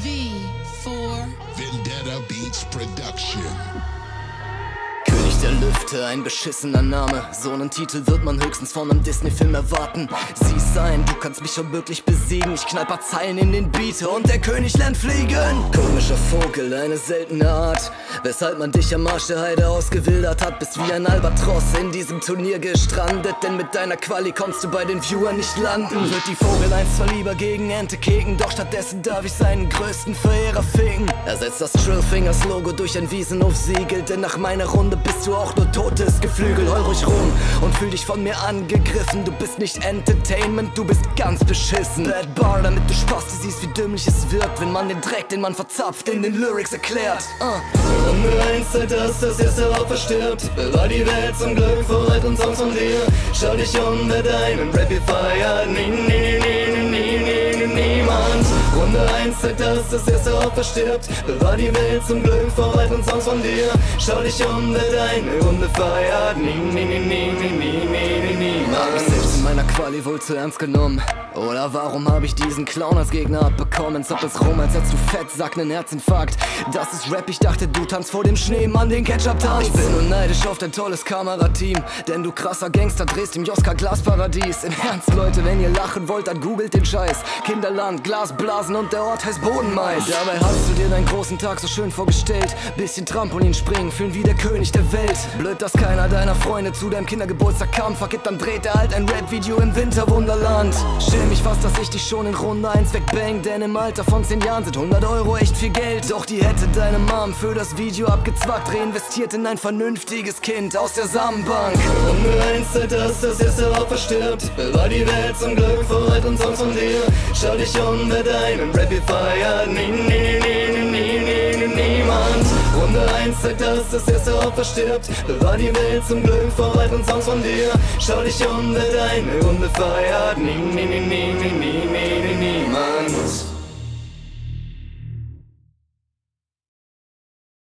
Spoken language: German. V for Vendetta Beats Production. König der Lüfte, ein beschissener Name. So einen Titel wird man höchstens von einem Disney-Film erwarten. Sieh's ein, du kannst mich unmöglich besiegen. Ich knall paar Zeilen in den Beat und der König lernt fliegen. Komischer Vogel, eine seltene Art, weshalb man dich am Marsch der Heide ausgewildert hat. Bist wie ein Albatros in diesem Turnier gestrandet, denn mit deiner Quali kommst du bei den Viewern nicht landen. Wird die Vogel eins zwar lieber gegen Ente keken, doch stattdessen darf ich seinen größten Verehrer fegen. Ersetzt das Trill Fingaz Logo durch ein Wiesenhof-Siegel, denn nach meiner Runde bist du auch nur totes Geflügel. Heul ruhig rum und fühl dich von mir angegriffen. Du bist nicht Entertainment, du bist ganz beschissen. Bad Bar, damit du Spaß siehst, wie dümmlich es wirkt, wenn man den Dreck, den man verzapft, in den Lyrics erklärt. Und nur eins sei das, das erste Opfer stirbt. Bewahr die Welt zum Glück vor alten Songs von dir. Schau dich um, wer deinen Rap hier feiert. Niemand. Runde 1 sagt das, das erste Opfer stirbt. Bewahr die Welt zum Glück vor alten Songs von dir. Schau dich um, wer deine Runde feiert. Niemand. Meiner Quali wohl zu ernst genommen? Oder warum habe ich diesen Clown als Gegner abbekommen? Zapp ins Rum, als hättest du Fettsack, nen Herzinfarkt. Das ist Rap, ich dachte, du tanzt vor dem Schneemann den Ketchup-Tanz. Ich bin nur neidisch auf dein tolles Kamerateam, denn du krasser Gangster drehst im Joska Glasparadies. Im Ernst, Leute, wenn ihr lachen wollt, dann googelt den Scheiß. Kinderland, Glasblasen und der Ort heißt Bodenmais. Dabei hast du dir deinen großen Tag so schön vorgestellt. Bisschen Trampolin springen, fühlen wie der König der Welt. Blöd, dass keiner deiner Freunde zu deinem Kindergeburtstag kam. Vergibt, dann dreht er halt ein Rap Video im Winterwunderland. Schäm mich fast, dass ich dich schon in Runde 1 wegbang, denn im Alter von 10 Jahren sind 100 Euro echt viel Geld. Doch die hätte deine Mom für das Video abgezwackt, reinvestiert in ein vernünftiges Kind aus der Samenbank. Und nur eins sei das, das erste Opfer stirbt. Bewahr die Welt zum Glück vor alten Songs von dir. Schau dich um, wer deinen Rap hier feiert. Niemand. Runde 1 sagt das, das erste Opfer stirbt. Bewahr die Welt zum Glück vor alten Songs von dir. Schau dich um, wer deine Runde feiert. Niemand.